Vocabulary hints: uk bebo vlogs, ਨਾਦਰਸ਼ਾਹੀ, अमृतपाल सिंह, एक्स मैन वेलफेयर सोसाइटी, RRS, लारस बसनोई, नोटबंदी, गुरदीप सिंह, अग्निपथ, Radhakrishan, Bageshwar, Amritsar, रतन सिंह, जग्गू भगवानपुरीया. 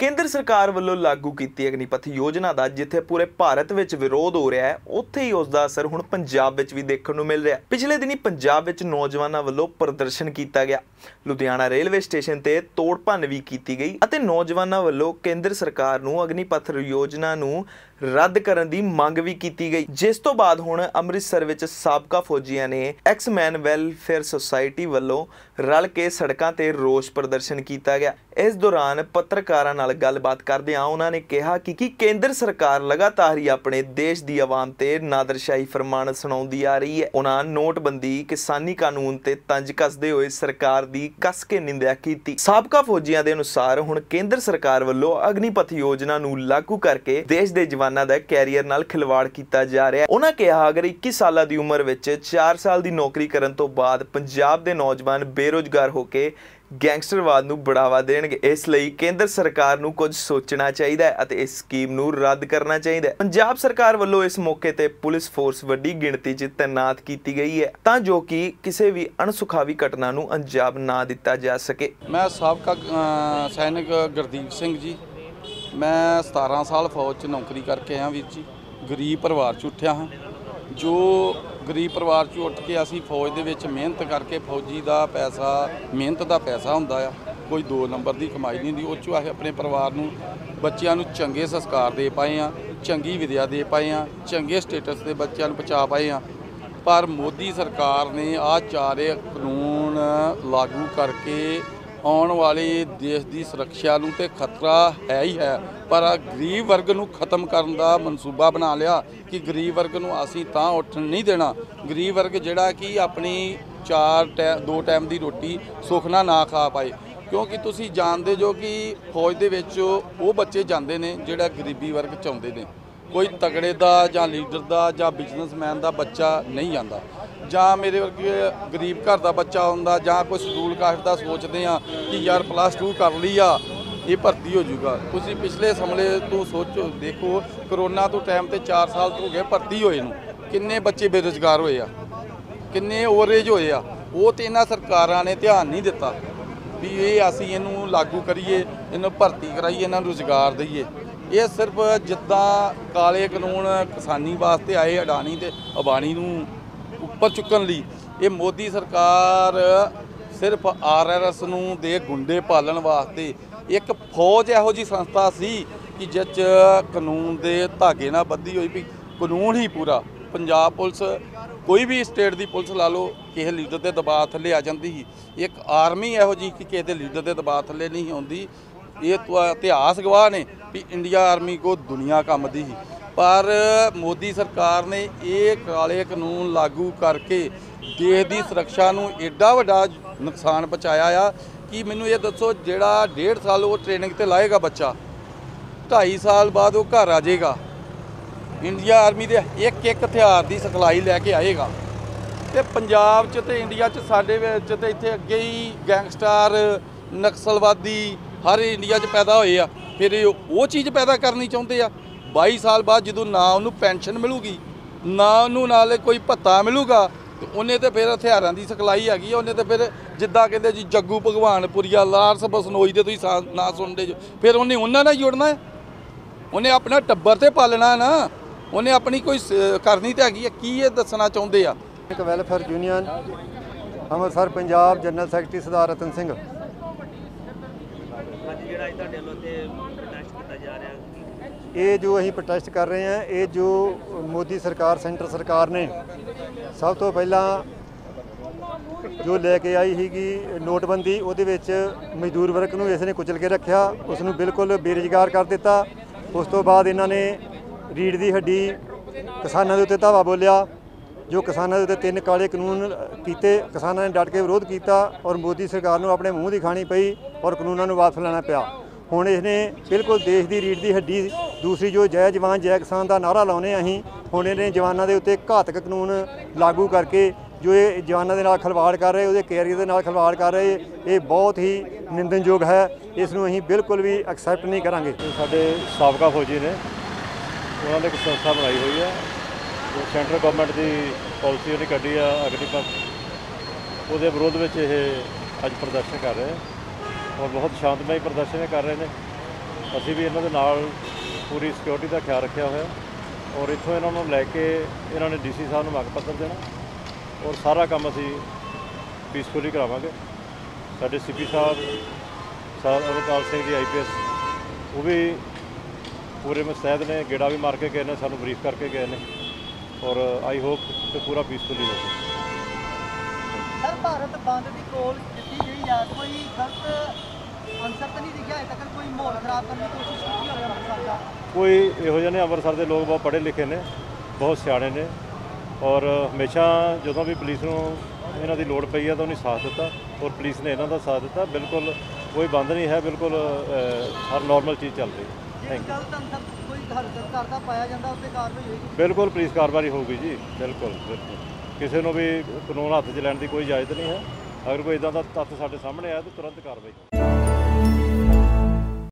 केंद्र सरकार वालों लागू की अग्निपथ योजना का जिथे पूरे भारत में विरोध हो रहा है उत्थे ही उसका असर हुण पंजाब भी देखने को मिल रहा है। पिछले दिनी पंजाब नौजवानों वालों प्रदर्शन किया गया, लुधियाना रेलवे स्टेशन पर तोड़ भन्न भी की गई और नौजवानों वालों केंद्र सरकार नूं अग्निपथ योजना नूं रद्द करने की मांग भी की गई। जिस तो बाद हुण अमृतसर विच साबका फौजियां ने एक्स मैन वेलफेयर सोसाइटी वालों रल के सड़कों पर रोष प्रदर्शन किया गया। इस दौरान पत्रकारों नाल गलबात करदिआं उन्होंने कहा कि केंद्र सरकार लगातार ही अपने देश की आवाम ते नादरशाही फरमान सुनाउंदी आ रही है। उन्होंने नोटबंदी किसानी कानून ते तंज कसदे होए सरकार दी कस के निंदा की। साबका फौजियां दे अनुसार हुण केंद्र सरकार वालों अग्निपथ योजना नूं लागू करके देश दे जवानां दा कैरियर नाल खिलवाड़ किया जा रहा है। उन्होंने कहा अगर 21 साल की उम्र में 4 साल की नौकरी करने तो बाद पंजाब के नौजवान बेरोजगार होकर गैंगस्टरवाद नूं बढ़ावा देणगे। इसलिए केंद्र सरकार नूं कुछ सोचना चाहिए अते इस स्कीम नूं रद्द करना चाहिए। पंजाब सरकार वालों इस मौके ते पुलिस फोर्स वड्डी गिणती च तैनात की गई है तां जो कि किसी भी अणसुखावी घटना नूं अंजाम ना दिता जा सके। मैं साबका सैनिक गुरदीप सिंह जी, मैं 17 साल फौज च नौकरी करके आया वीर जी। गरीब परिवार च उठिया हाँ, जो गरीब परिवार चों उठ के असी फौज दे विच मेहनत करके फौजी दा पैसा मेहनत दा पैसा हुंदा आ, कोई 2 नंबर दी कमाई नहीं हुंदी। उस चों असी अपने परिवार नूं बच्चियां नूं चंगे संस्कार दे पाए आ, चंगी विद्या दे पाए आ, चंगे स्टेटस दे बच्चियां नूं पहुंचा पाए आ। पर मोदी सरकार ने आ 4 कानून लागू करके आने वाले देश की सुरक्षा नूं ते खतरा है ही है, पर गरीब वर्ग नूं खत्म करने का मनसूबा बना लिया कि गरीब वर्ग नूं असीं तां उठण नहीं देना। गरीब वर्ग जिहड़ा कि अपनी 2 टाइम की रोटी सुखना ना खा पाए, क्योंकि तुसीं जानते जो कि फौज दे विच वो बच्चे जाते हैं जिहड़ा गरीबी वर्ग चाहुंदे ने। कोई तगड़े का जां लीडर का जां बिजनेसमैन का बच्चा नहीं जाता, जां मेरे वर्गे गरीब घर का बच्चा होंदा, जां कोई स्कूल कास्ट का सोचते हैं कि यार प्लस 2 कर ली आ ये भर्ती हो जाऊगा। तुसीं पिछले हमले तो सोचो देखो, करोना तो टाइम पर 4 साल तो हो गए भर्ती होए नूं, किन्ने बच्चे बेरोजगार होए आ, किन्ने ओवर एज होए आ। वो तो इन्हां सरकारां ने ध्यान नहीं दिता भी ये असीं इनू लागू करिए, इनू भर्ती कराइए, इन्हां नूं रोजगार दईए। ये सिर्फ जिद्दां काले कानून किसानी वास्ते आए अडानी ते अबानी नूं ਉੱਪਰ ਚੁੱਕਣ ਲਈ ਇਹ ਮੋਦੀ ਸਰਕਾਰ ਸਿਰਫ RRS ਨੂੰ ਦੇ ਗੁੰਡੇ ਪਾਲਣ ਵਾਸਤੇ ਇੱਕ ਫੌਜ ਇਹੋ ਜਿਹੀ ਸੰਸਥਾ ਸੀ ਕਿ ਜਿਸ 'ਚ ਕਾਨੂੰਨ ਦੇ ਧਾਗੇ ਨਾਲ ਬੱਧੀ ਹੋਈ ਵੀ ਕਾਨੂੰਨ ਹੀ ਪੂਰਾ ਪੰਜਾਬ ਪੁਲਿਸ ਕੋਈ ਵੀ ਸਟੇਟ ਦੀ ਪੁਲਿਸ ਲਾ ਲਓ ਕਿਸੇ ਲੀਡਰ ਦੇ ਦਬਾਅ ਥੱਲੇ ਆ ਜਾਂਦੀ ਸੀ। ਇੱਕ ਆਰਮੀ ਇਹੋ ਜਿਹੀ ਕਿ ਕਿਸੇ ਦੇ ਲੀਡਰ ਦੇ ਦਬਾਅ ਥੱਲੇ ਨਹੀਂ ਆਉਂਦੀ। ਇਹ ਇਤਿਹਾਸ ਗਵਾਹ ਨੇ ਵੀ ਇੰਡੀਆ ਆਰਮੀ ਕੋ ਦੁਨੀਆ ਕੰਮਦੀ ਸੀ, पर मोदी सरकार ने ये काले कानून लागू करके देश की सुरक्षा नूं एडा वड्डा नुकसान पहुँचाया आ कि मैनू ये दसो जिहड़ा 1.5 साल वो ट्रेनिंग ते लाएगा बच्चा 2.5 साल बाद वो घर आ जाएगा, इंडिया आर्मी दे एक हथियार की सिखलाई लैके आएगा। तो पंजाब च ते इंडिया च साडे विच ते इत्थे अगे ही गैंगस्टर नक्सलवादी हर इंडिया च पैदा होए आ। फिर वो चीज़ पैदा करनी चाहुंदे आ 22 साल बाद जो ना उन्होंने पेनशन मिलूगी ना उन्होंने कोई भत्ता मिलूगा तो उन्हें तो फिर हथियारों की सिखलाई हैगी, उन्हें तो फिर जिदा कहते जी जग्गू भगवानपुरीया लारस बसनोई के तुम ना सुनते जो फिर उन्हें उन्होंने जुड़ना है, उन्हें अपना टब्बर तो पालना ना, उन्हें अपनी कोई करनी तो हैगी की ये दसना चाहते आ। एक welfare union Amritsar Punjab general secretary Sardar रतन सिंह ये जो अं प्रोटेस्ट कर रहे हैं ये जो मोदी सरकार सेंटर सरकार ने सब तो पहला जो लेके आई हैगी नोटबंदी उहदे विच मजदूर वर्ग नूं इसने कुचल के रखा, उसनूं बिल्कुल बेरोजगार कर दिता। उस तो बाद इन्हां ने रीढ़ दी हड्डी किसानां दे उत्ते धावा बोलिया, जो किसानां दे उत्ते 3 काले कानून कीते, किसानां ने डट के विरोध किया और मोदी सरकार नूं अपने मूँह दी खानी पई और कानूनां नूं वापस लैना पिया। हुण इसने बिल्कुल देश की रीढ़ की हड्डी दूसरी जो जय जवान जय किसान का नारा लाने अं हूँ इन्हें जवानों के उत्ते घातक कानून लागू करके जो ये जवानों के नाल खिलवाड़ कर रहे उहदे कैरियर के नाल खिलवाड़ कर रहे ये बहुत ही निंदनयोग है। इसनूं अहीं बिल्कुल भी एक्सैप्ट नहीं करांगे। साडे साबका फौजी ने उन्होंने एक संस्था बनाई हुई है जो सेंट्रल गवर्नमेंट की पॉलिसी जिहड़ी कड्ढी आ अग्निपथ उहदे विरोध में ये अज प्रदर्शन कर रहे हैं और बहुत शांतमय प्रदर्शन कर रहे हैं। ਅਸੀਂ ਵੀ ਇਹਨਾਂ ਦੇ ਨਾਲ ਪੂਰੀ ਸਿਕਿਉਰਿਟੀ ਦਾ ਖਿਆਲ ਰੱਖਿਆ ਹੋਇਆ ਔਰ ਇੱਥੋਂ ਇਹਨਾਂ ਨੂੰ ਲੈ ਕੇ ਇਹਨਾਂ ਨੇ ਡੀਸੀ ਸਾਹਿਬ ਨੂੰ ਮੰਗ ਪੱਤਰ ਦੇਣਾ ਔਰ ਸਾਰਾ ਕੰਮ ਅਸੀਂ ਪੀਸਫੁਲੀ ਕਰਾਵਾਂਗੇ। ਸਾਡੇ ਸੀਪੀ ਸਾਹਿਬ ਅਮ੍ਰਿਤਪਾਲ ਸਿੰਘ ਜੀ IPS ਉਹ ਵੀ पूरे मुस्तैद ने गेड़ा भी मार के गए ने सानू ब्रीफ करके गए ने और आई होप तो पूरा पीसफुली हो जाए। सर भारत बंद की कॉल दी गई है, कोई गलत आंसर तो नहीं दिखा है, तक कोई माहौल खराब करने की कोशिश की हो अमृतसर का? कोई इहो जिहे ने अमृतसर के लोग बहुत पढ़े लिखे ने, बहुत सियाणे ने और हमेशा जो भी पुलिस को इन्हों की लड़ पई है तो उन्हें साथ दिता और पुलिस ने इन्हों का साथ दिता। बिल्कुल कोई बंद नहीं है, बिल्कुल हर नॉर्मल चीज़ चल रही है। बिल्कुल पुलिस कार्रवाई होगी जी, बिल्कुल बिल्कुल किसी को भी कानून हाथ 'ਚ ਲੈਣ की कोई इजाजत नहीं है। अगर कोई इदा का तत्थ सामने आया तो तुरंत कार्रवाई होगी।